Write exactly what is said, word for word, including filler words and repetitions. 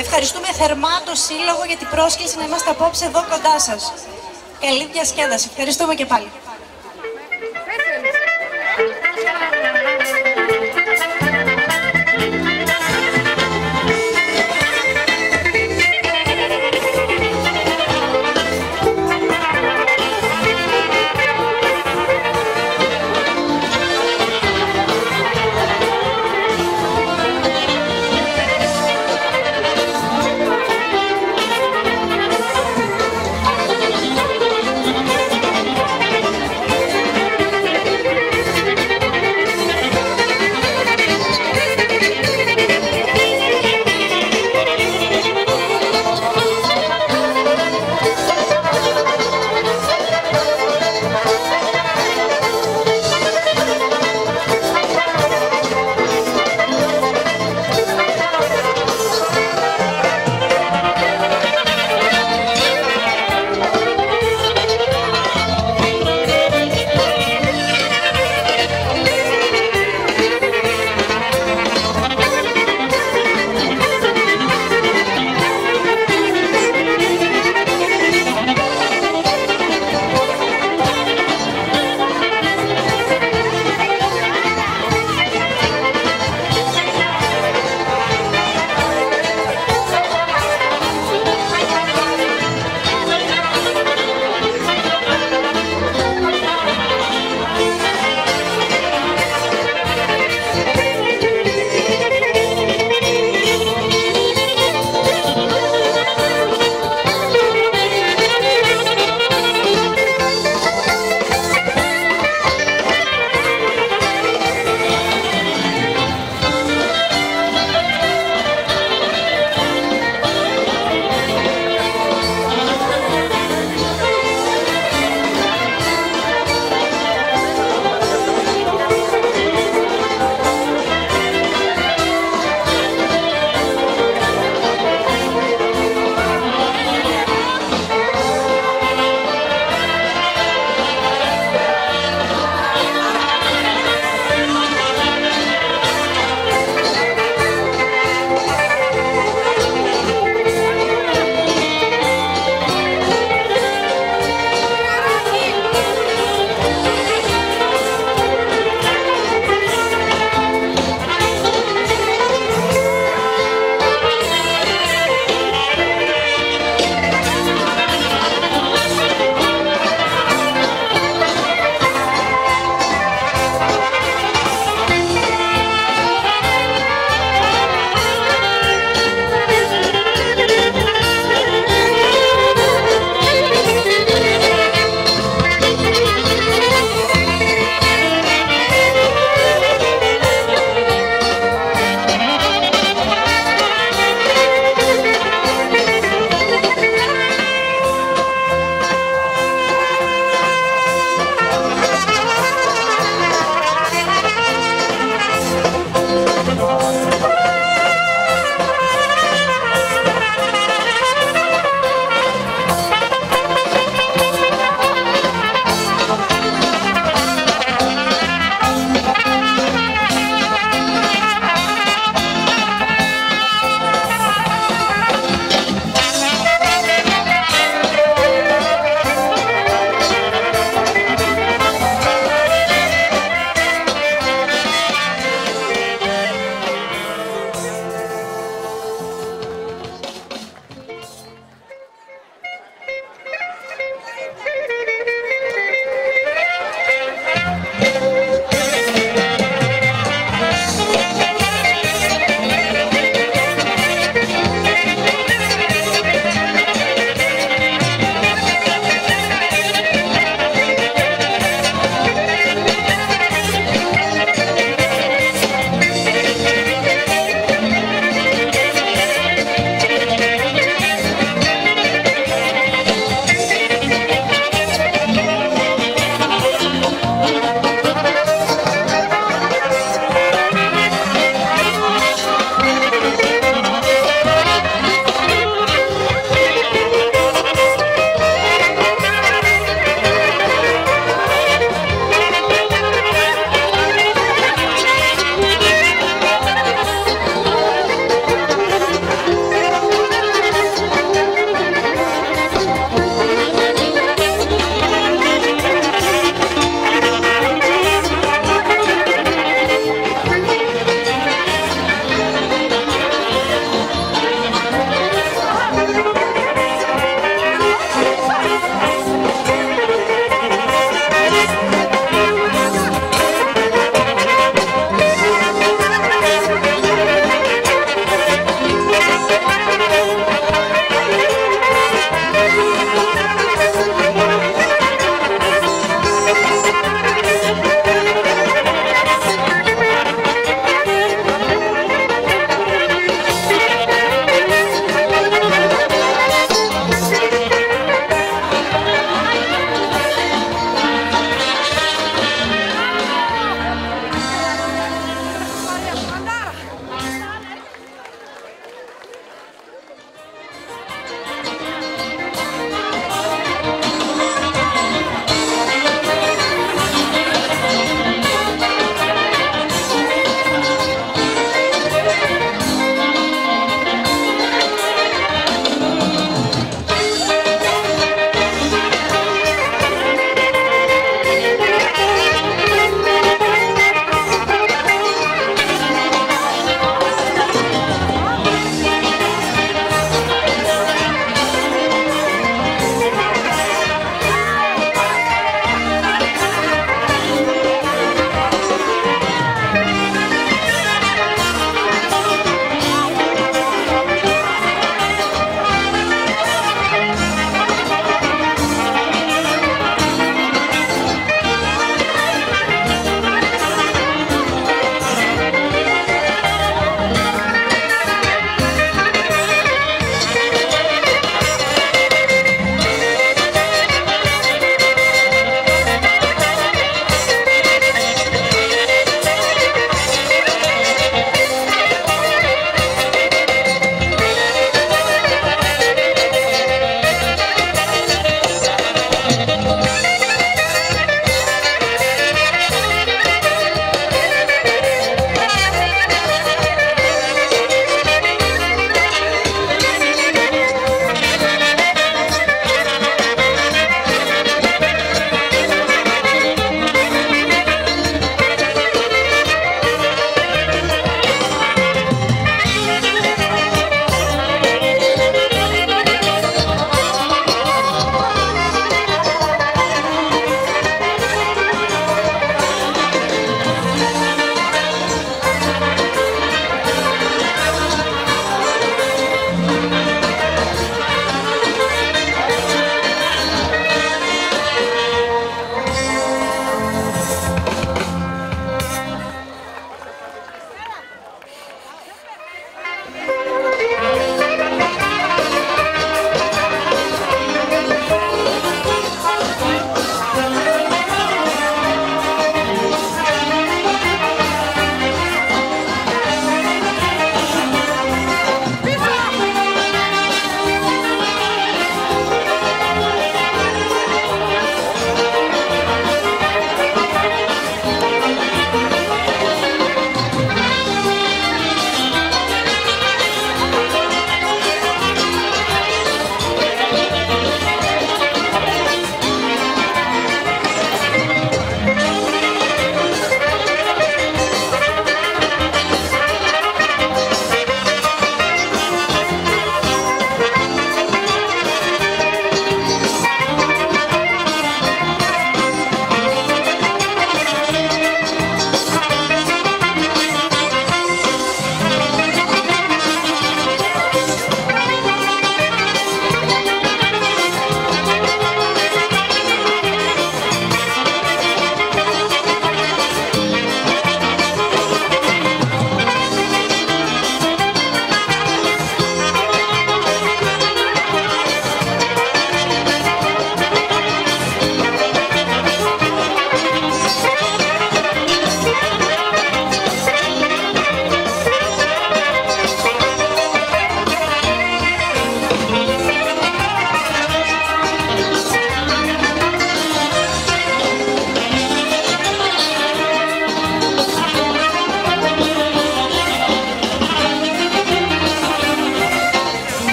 Ευχαριστούμε θερμά το Σύλλογο για την πρόσκληση να είμαστε απόψε εδώ κοντά σας. Καλή διασκέδαση. Ευχαριστούμε και πάλι.